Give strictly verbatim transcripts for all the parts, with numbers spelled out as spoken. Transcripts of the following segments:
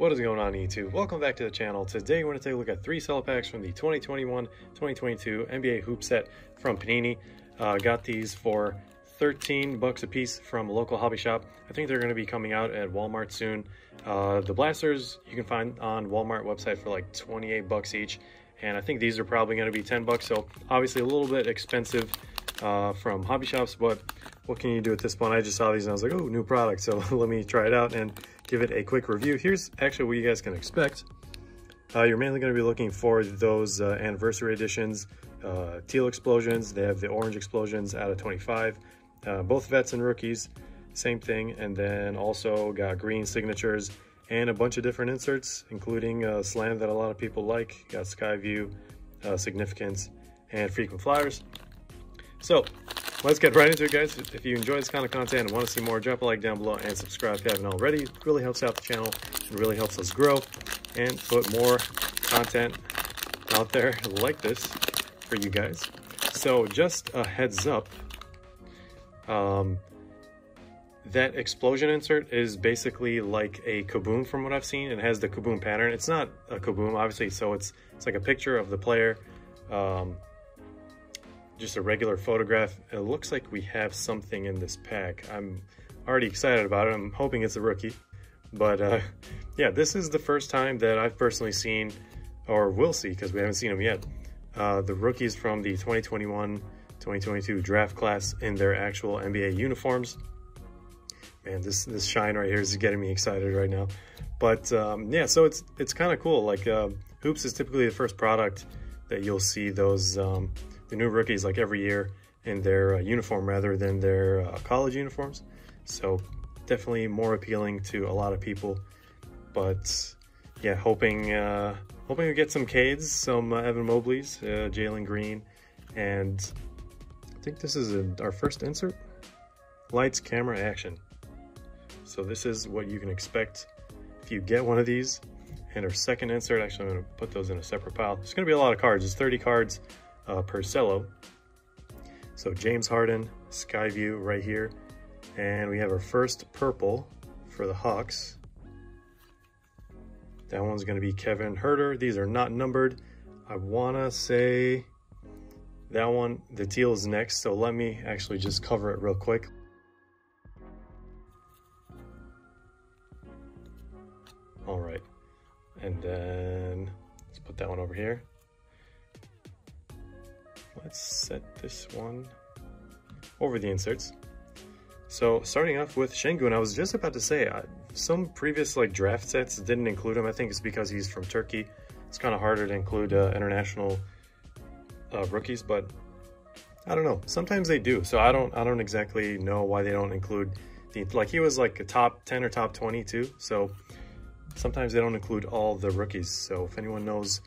What is going on, E two? Welcome back to the channel. Today we're going to take a look at three sell packs from the twenty twenty-one twenty twenty-two N B A Hoop set from Panini. Uh, got these for thirteen bucks a piece from a local hobby shop. I think they're going to be coming out at Walmart soon. Uh, the blasters you can find on Walmart website for like twenty-eight bucks each, and I think these are probably going to be ten bucks, so obviously a little bit expensive uh, from hobby shops, but what can you do at this point? I just saw these and I was like, oh, new product, so let me try it out and give it a quick review. Here's actually what you guys can expect. Uh, you're mainly going to be looking for those uh, anniversary editions, uh, teal explosions. They have the orange explosions out of twenty-five, uh, both vets and rookies, same thing, and then also got green signatures and a bunch of different inserts, including uh, slam that a lot of people like, got sky view, uh, significance, and frequent flyers. So let's get right into it, guys. If you enjoy this kind of content and want to see more, drop a like down below and subscribe if you haven't already. It really helps out the channel. It really helps us grow and put more content out there like this for you guys. So just a heads up, um, that explosion insert is basically like a Kaboom from what I've seen. It has the Kaboom pattern. It's not a Kaboom, obviously, so it's, it's like a picture of the player, um, just a regular photograph. It looks like we have something in this pack. I'm already excited about it. I'm hoping it's a rookie, but uh yeah, this is the first time that I've personally seen, or will see because we haven't seen them yet, uh the rookies from the twenty twenty-one twenty twenty-two draft class in their actual N B A uniforms. Man, this this shine right here is getting me excited right now. But um yeah, so it's it's kind of cool. Like, uh Hoops is typically the first product that you'll see those um the new rookies like every year in their uh, uniform rather than their uh, college uniforms. So definitely more appealing to a lot of people. But yeah, hoping uh, hoping we get some Cades, some uh, Evan Mobley's, uh, Jalen Green, and I think this is a, our first insert. Lights, camera, action. So this is what you can expect if you get one of these. And our second insert, actually I'm gonna put those in a separate pile. It's gonna be a lot of cards. It's thirty cards. Uh, per cello. So James Harden, Skyview right here, and we have our first purple for the Hawks. That one's going to be Kevin Herter. These are not numbered. I want to say that one, the teal, is next, so let me actually just cover it real quick. All right, and then let's put that one over here. Let's set this one over the inserts. So starting off with Sengun, I was just about to say, I, some previous like draft sets didn't include him. I think it's because he's from Turkey. It's kind of harder to include uh, international uh, rookies, but I don't know. Sometimes they do. So I don't, I don't exactly know why they don't include the, like he was like a top ten or top twenty too. So sometimes they don't include all the rookies. So if anyone knows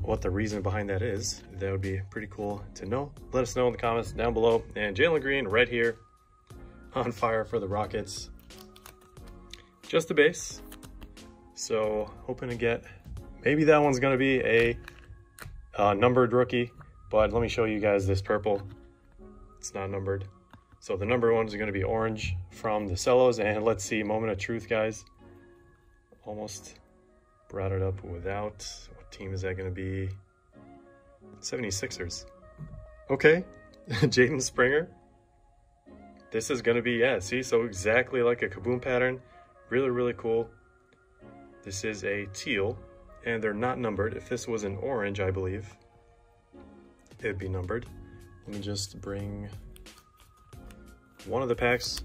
what the reason behind that is, that would be pretty cool to know. Let us know in the comments down below. And Jalen Green right here, on fire for the Rockets. Just the base. So hoping to get, maybe that one's gonna be a uh, numbered rookie, but let me show you guys this purple. It's not numbered. So the numbered ones are gonna be orange from the cellos. And let's see, moment of truth, guys. Almost brought it up without, what team is that going to be? seventy-sixers. Okay. Jaden Springer. This is going to be, yeah, see, so exactly like a Kaboom pattern. Really, really cool. This is a teal, and they're not numbered. If this was an orange, I believe it'd be numbered. Let me just bring one of the packs.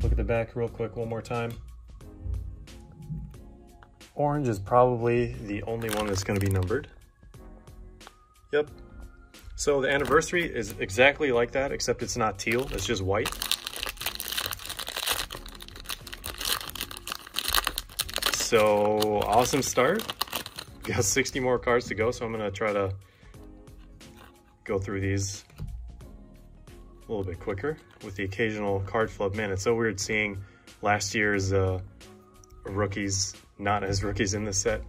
Look at the back real quick one more time. Orange is probably the only one that's going to be numbered. Yep. So the anniversary is exactly like that, except it's not teal. It's just white. So awesome start. Got sixty more cards to go, so I'm going to try to go through these a little bit quicker with the occasional card flub. Man, it's so weird seeing last year's uh, rookies not as rookies in this set.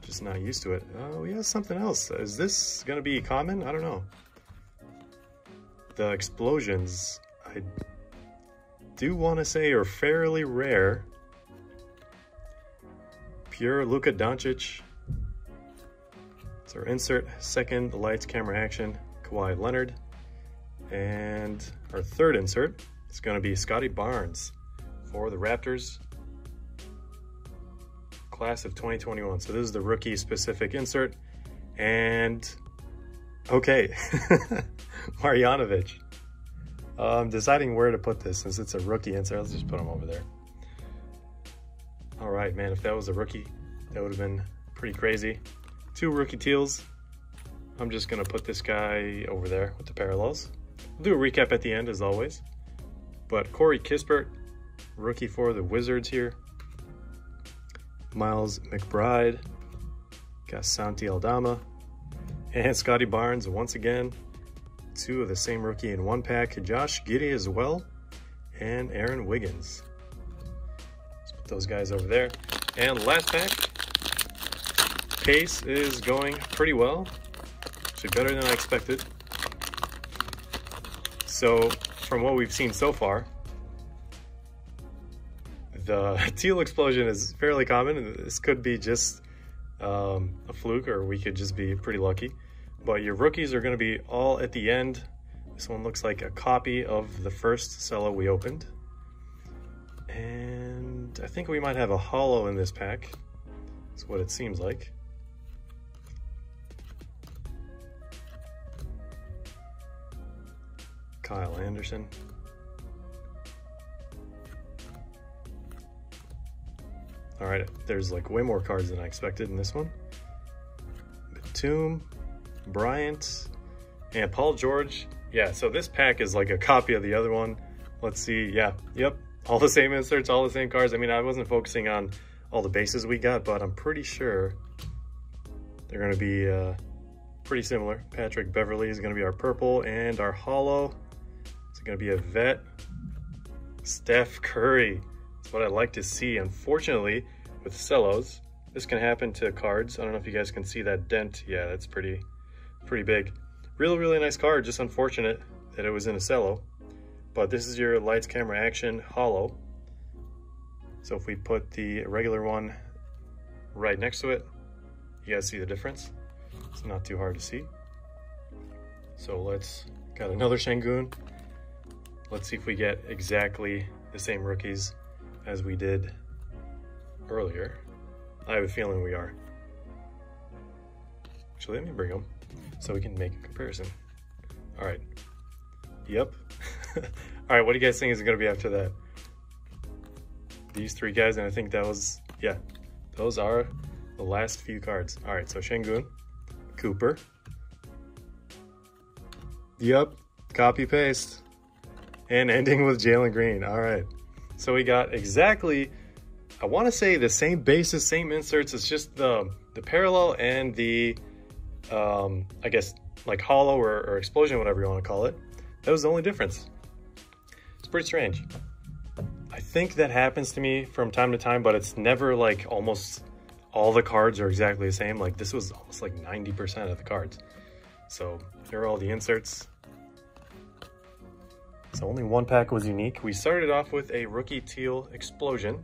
Just not used to it. Oh, we have something else. Is this gonna be common? I don't know. The explosions, I do want to say, are fairly rare. Pure Luka Doncic. It's our insert. Second, the lights, camera, action, Kawhi Leonard. And our third insert is going to be Scottie Barnes for the Raptors. Class of twenty twenty-one. So this is the rookie specific insert. And okay, Marjanovic. I'm um, deciding where to put this since it's a rookie insert. Let's just put him over there. All right, man, if that was a rookie, that would have been pretty crazy. Two rookie teals. I'm just gonna put this guy over there with the parallels. We'll do a recap at the end as always. But Corey Kispert, rookie for the Wizards here. Miles McBride, got Santi Aldama, and Scottie Barnes once again. Two of the same rookie in one pack. Josh Giddey as well, and Aaron Wiggins. Let's put those guys over there. And last pack, Pace is going pretty well. Actually better than I expected. So from what we've seen so far, the teal explosion is fairly common, and this could be just um, a fluke, or we could just be pretty lucky. But your rookies are going to be all at the end. This one looks like a copy of the first cello we opened. And I think we might have a hollow in this pack. That's what it seems like. Kyle Anderson. All right, there's like way more cards than I expected in this one. Batum, Bryant, and Paul George. Yeah, so this pack is like a copy of the other one. Let's see, yeah, yep. All the same inserts, all the same cards. I mean, I wasn't focusing on all the bases we got, but I'm pretty sure they're gonna be uh, pretty similar. Patrick Beverly is gonna be our purple, and our hollow, it's gonna be a vet. Steph Curry. What I like to see. Unfortunately, with cellos, this can happen to cards. I don't know if you guys can see that dent. Yeah, that's pretty pretty big. Really, really nice card. Just unfortunate that it was in a cello. But this is your lights, camera, action, hollow. So if we put the regular one right next to it, you guys see the difference. It's not too hard to see. So let's, got another Sengun. Let's see if we get exactly the same rookies as we did earlier. I have a feeling we are. Actually, let me bring them so we can make a comparison. All right. Yep. All right, what do you guys think is going to be after that? These three guys, and I think that was, yeah, those are the last few cards. All right, so Sengun, Cooper. Yep, copy paste. And ending with Jalen Green. All right. So we got exactly, I want to say the same bases, same inserts. It's just the the parallel and the, um, I guess, like hollow or, or explosion, whatever you want to call it. That was the only difference. It's pretty strange. I think that happens to me from time to time, but it's never like almost all the cards are exactly the same. Like this was almost like ninety percent of the cards. So here are all the inserts. So only one pack was unique. We started off with a rookie teal explosion.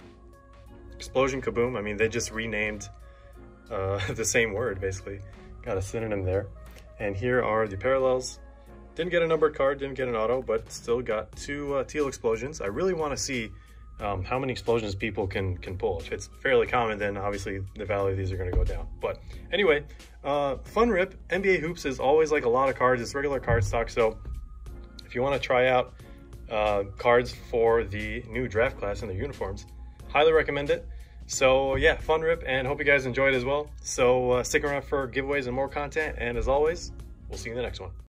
Explosion Kaboom. I mean, they just renamed uh, the same word, basically. Got a synonym there. And here are the parallels. Didn't get a numbered card, didn't get an auto, but still got two uh, teal explosions. I really want to see um, how many explosions people can, can pull. If it's fairly common, then obviously the value of these are going to go down. But anyway, uh, fun rip. N B A Hoops is always like a lot of cards. It's regular card stock, so if you want to try out uh, cards for the new draft class and their uniforms, highly recommend it. So yeah, fun rip, and hope you guys enjoyed as well. So uh, stick around for giveaways and more content, and as always, we'll see you in the next one.